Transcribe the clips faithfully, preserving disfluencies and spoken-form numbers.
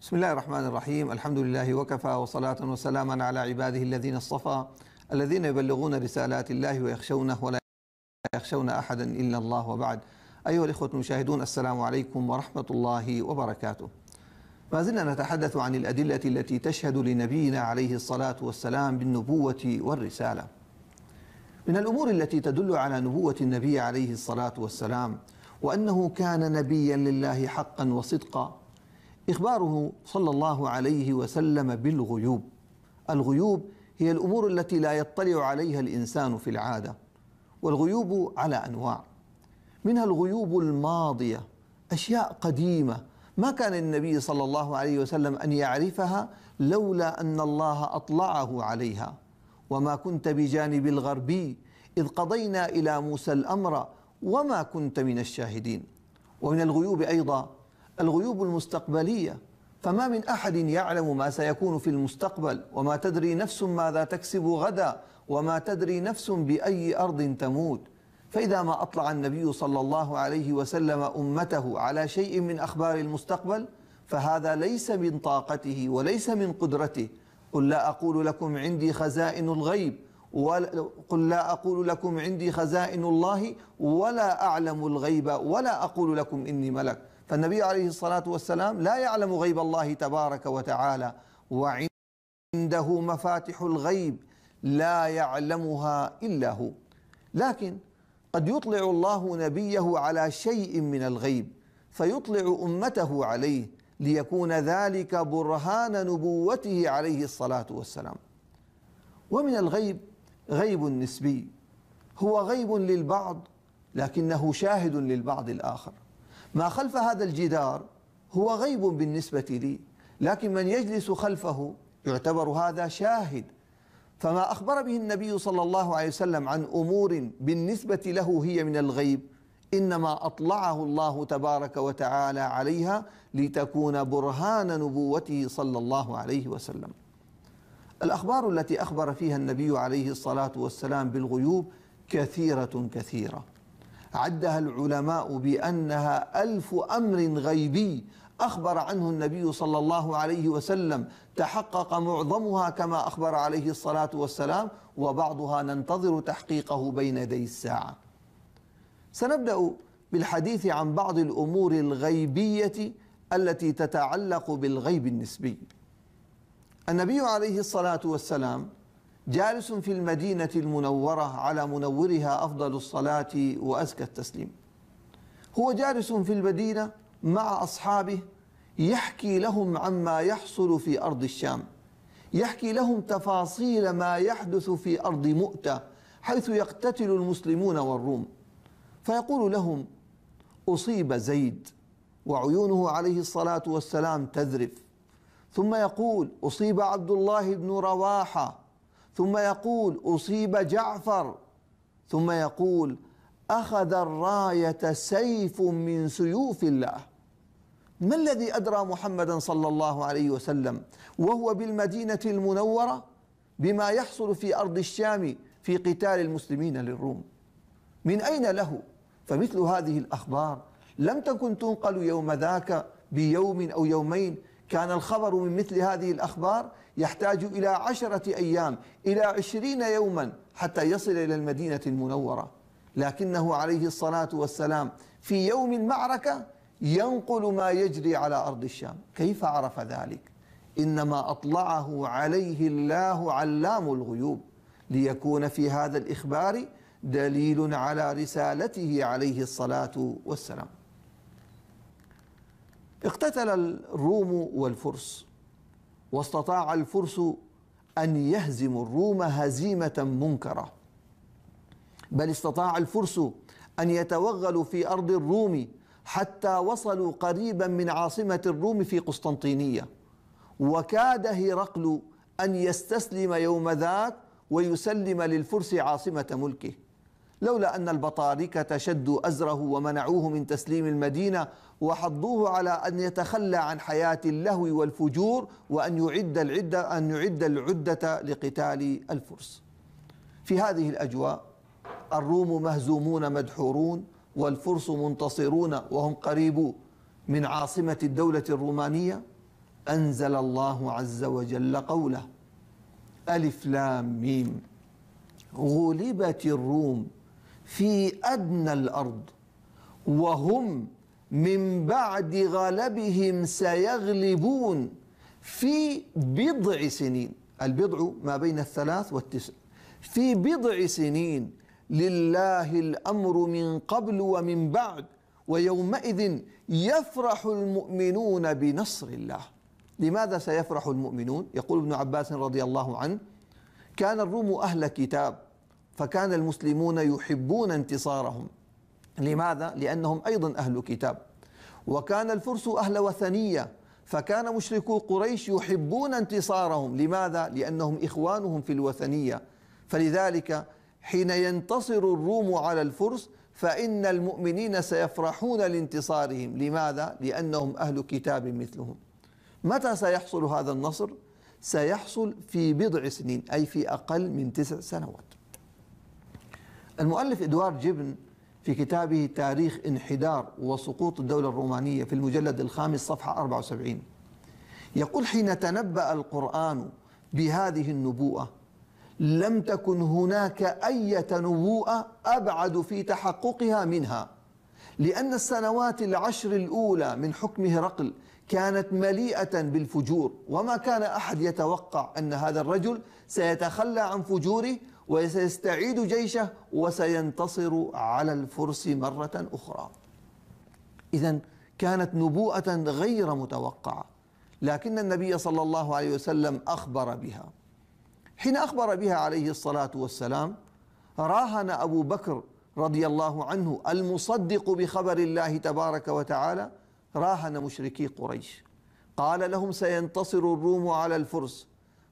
بسم الله الرحمن الرحيم. الحمد لله وكفى، وصلاة وسلاما على عباده الذين اصطفى، الذين يبلغون رسالات الله ويخشونه ولا يخشون أحدا إلا الله، وبعد. أيها الإخوة المشاهدون، السلام عليكم ورحمة الله وبركاته. ما زلنا نتحدث عن الأدلة التي تشهد لنبينا عليه الصلاة والسلام بالنبوة والرسالة. من الأمور التي تدل على نبوة النبي عليه الصلاة والسلام وأنه كان نبيا لله حقا وصدقا إخباره صلى الله عليه وسلم بالغيوب. الغيوب هي الأمور التي لا يطلع عليها الإنسان في العادة، والغيوب على أنواع، منها الغيوب الماضية، أشياء قديمة ما كان النبي صلى الله عليه وسلم أن يعرفها لولا أن الله أطلعه عليها. وما كنت بجانب الغربي إذ قضينا إلى موسى الأمر وما كنت من الشاهدين. ومن الغيوب أيضا الغيوب المستقبلية، فما من أحد يعلم ما سيكون في المستقبل، وما تدري نفس ماذا تكسب غدا، وما تدري نفس بأي أرض تموت. فإذا ما أطلع النبي صلى الله عليه وسلم أمته على شيء من أخبار المستقبل فهذا ليس من طاقته وليس من قدرته. قل لا أقول لكم عندي خزائن الغيب قل لا أقول لكم عندي خزائن الله ولا أعلم الغيب ولا أقول لكم إني ملك. فالنبي عليه الصلاة والسلام لا يعلم غيب الله تبارك وتعالى، وعنده مفاتح الغيب لا يعلمها إلا هو. لكن قد يطلع الله نبيه على شيء من الغيب فيطلع أمته عليه ليكون ذلك برهان نبوته عليه الصلاة والسلام. ومن الغيب غيب نسبي، هو غيب للبعض لكنه شاهد للبعض الآخر. ما خلف هذا الجدار هو غيب بالنسبة لي، لكن من يجلس خلفه يعتبر هذا شاهد. فما أخبر به النبي صلى الله عليه وسلم عن أمور بالنسبة له هي من الغيب إنما أطلعه الله تبارك وتعالى عليها لتكون برهان نبوته صلى الله عليه وسلم. الأخبار التي أخبر فيها النبي عليه الصلاة والسلام بالغيوب كثيرة كثيرة، عدها العلماء بأنها ألف أمر غيبي أخبر عنه النبي صلى الله عليه وسلم، تحقق معظمها كما أخبر عليه الصلاة والسلام، وبعضها ننتظر تحقيقه بين يدي الساعة. سنبدأ بالحديث عن بعض الأمور الغيبية التي تتعلق بالغيب النسبي. النبي عليه الصلاة والسلام جالس في المدينة المنورة على منورها أفضل الصلاة وأزكى التسليم. هو جالس في المدينة مع أصحابه يحكي لهم عما يحصل في أرض الشام، يحكي لهم تفاصيل ما يحدث في أرض مؤتة حيث يقتتل المسلمون والروم، فيقول لهم: أصيب زيد وعيونه عليه الصلاة والسلام تذرف، ثم يقول: أصيب عبد الله بن رواحة، ثم يقول: أصيب جعفر، ثم يقول: أخذ الراية سيف من سيوف الله. ما الذي أدرى محمدا صلى الله عليه وسلم وهو بالمدينة المنورة بما يحصل في أرض الشام في قتال المسلمين للروم؟ من أين له؟ فمثل هذه الأخبار لم تكن تنقل يوم ذاك بيوم أو يومين، كان الخبر من مثل هذه الأخبار يحتاج إلى عشرة أيام إلى عشرين يوما حتى يصل إلى المدينة المنورة. لكنه عليه الصلاة والسلام في يوم المعركة ينقل ما يجري على أرض الشام. كيف عرف ذلك؟ إنما أطلعه عليه الله علام الغيوب ليكون في هذا الإخبار دليل على رسالته عليه الصلاة والسلام. اقتتل الروم والفرس، واستطاع الفرس أن يهزم الروم هزيمة منكرة، بل استطاع الفرس أن يتوغلوا في أرض الروم حتى وصلوا قريبا من عاصمة الروم في قسطنطينية، وكاد هرقل أن يستسلم يوم ذاك ويسلم للفرس عاصمة ملكه، لولا أن البطاركة شدوا أزره ومنعوه من تسليم المدينة وحضوه على أن يتخلى عن حياة اللهو والفجور وأن يعد العدة أن يعد العدة لقتال الفرس. في هذه الأجواء الروم مهزومون مدحورون والفرس منتصرون وهم قريب من عاصمة الدولة الرومانية. أنزل الله عز وجل قوله ألف لام ميم غلبت الروم في أدنى الأرض وهم من بعد غلبهم سيغلبون في بضع سنين. البضع ما بين الثلاث والتسع. في بضع سنين لله الأمر من قبل ومن بعد ويومئذ يفرح المؤمنون بنصر الله. لماذا سيفرح المؤمنون؟ يقول ابن عباس رضي الله عنه كان الروم أهل كتاب فكان المسلمون يحبون انتصارهم. لماذا؟ لأنهم أيضا أهل كتاب. وكان الفرس أهل وثنية فكان مشركو قريش يحبون انتصارهم. لماذا؟ لأنهم إخوانهم في الوثنية. فلذلك حين ينتصر الروم على الفرس فإن المؤمنين سيفرحون لانتصارهم. لماذا؟ لأنهم أهل كتاب مثلهم. متى سيحصل هذا النصر؟ سيحصل في بضع سنين، أي في أقل من تسع سنوات. المؤلف إدوارد جبن في كتابه تاريخ انحدار وسقوط الدولة الرومانية في المجلد الخامس صفحة أربعة وسبعين يقول حين تنبأ القرآن بهذه النبوءة لم تكن هناك أي نبوءة أبعد في تحققها منها، لأن السنوات العشر الأولى من حكم هرقل كانت مليئة بالفجور، وما كان أحد يتوقع أن هذا الرجل سيتخلى عن فجوره وسيستعيد جيشه وسينتصر على الفرس مرة أخرى. إذن كانت نبوءة غير متوقعة، لكن النبي صلى الله عليه وسلم أخبر بها. حين أخبر بها عليه الصلاة والسلام راهن أبو بكر رضي الله عنه المصدق بخبر الله تبارك وتعالى، راهن مشركي قريش قال لهم سينتصر الروم على الفرس،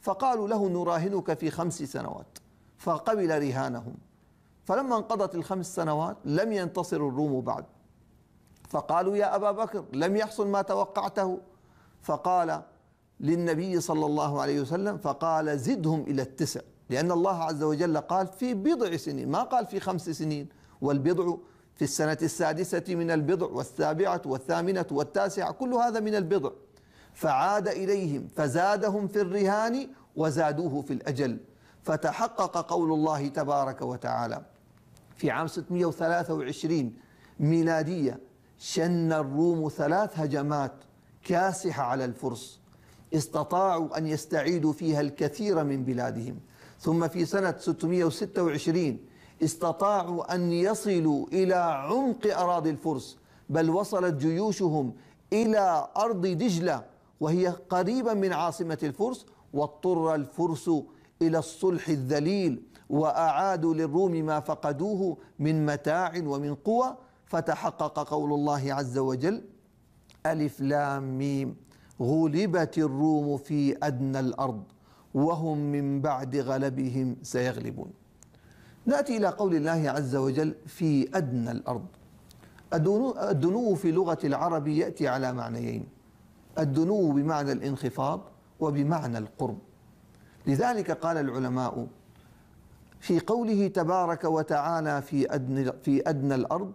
فقالوا له نراهنك في خمس سنوات، فقبل رهانهم. فلما انقضت الخمس سنوات لم ينتصر الروم بعد، فقالوا يا أبا بكر لم يحصل ما توقعته، فقال للنبي صلى الله عليه وسلم فقال زدهم إلى التسع، لأن الله عز وجل قال في بضع سنين، ما قال في خمس سنين، والبضع في السنة السادسة من البضع والسابعة والثامنة والتاسعة، كل هذا من البضع. فعاد إليهم فزادهم في الرهان وزادوه في الأجل، فتحقق قول الله تبارك وتعالى. في عام ستمئة وثلاثة وعشرين ميلادية شن الروم ثلاث هجمات كاسحة على الفرس، استطاعوا أن يستعيدوا فيها الكثير من بلادهم. ثم في سنة ستمئة وستة وعشرين استطاعوا أن يصلوا إلى عمق أراضي الفرس، بل وصلت جيوشهم إلى أرض دجلة وهي قريبا من عاصمة الفرس، واضطر الفرس إلى الصلح الذليل وأعادوا للروم ما فقدوه من متاع ومن قوة، فتحقق قول الله عز وجل ألف لام ميم غلبت الروم في أدنى الأرض وهم من بعد غلبهم سيغلبون. نأتي إلى قول الله عز وجل في أدنى الأرض. الدنو في لغة العرب يأتي على معنيين، الدنو بمعنى الانخفاض وبمعنى القرب. لذلك قال العلماء في قوله تبارك وتعالى في أدنى, في أدنى الأرض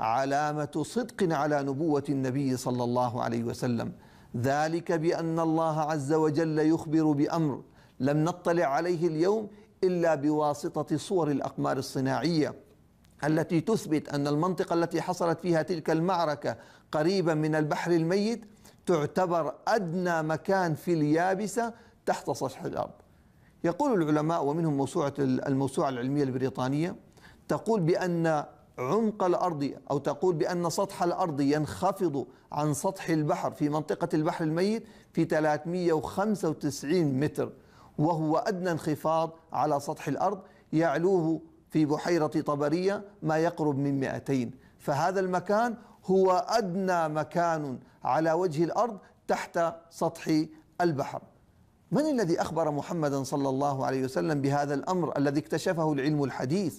علامة صدق على نبوة النبي صلى الله عليه وسلم، ذلك بأن الله عز وجل يخبر بأمر لم نطلع عليه اليوم إلا بواسطة صور الأقمار الصناعية التي تثبت أن المنطقة التي حصلت فيها تلك المعركة قريبا من البحر الميت تعتبر أدنى مكان في اليابسة تحت سطح الأرض. يقول العلماء ومنهم موسوعة الموسوعة العلمية البريطانية تقول بأن عمق الأرض أو تقول بأن سطح الأرض ينخفض عن سطح البحر في منطقة البحر الميت في ثلاثمئة وخمسة وتسعين متر، وهو أدنى انخفاض على سطح الأرض، يعلوه في بحيرة طبرية ما يقرب من مئتين. فهذا المكان هو أدنى مكان على وجه الأرض تحت سطح البحر. من الذي أخبر محمدا صلى الله عليه وسلم بهذا الأمر الذي اكتشفه العلم الحديث؟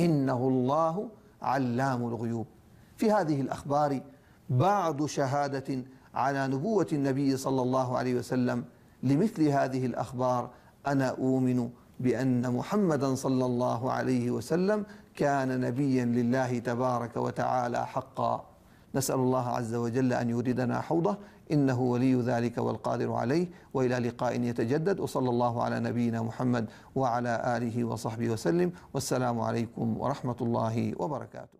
إنه الله علام الغيوب. في هذه الأخبار بعض شهادة على نبوة النبي صلى الله عليه وسلم. لمثل هذه الأخبار أنا أؤمن بأن محمدا صلى الله عليه وسلم كان نبيا لله تبارك وتعالى حقا، نسأل الله عز وجل أن يوردنا حوضه، إنه ولي ذلك والقادر عليه. وإلى لقاء يتجدد، وصلى الله على نبينا محمد وعلى آله وصحبه وسلم، والسلام عليكم ورحمة الله وبركاته.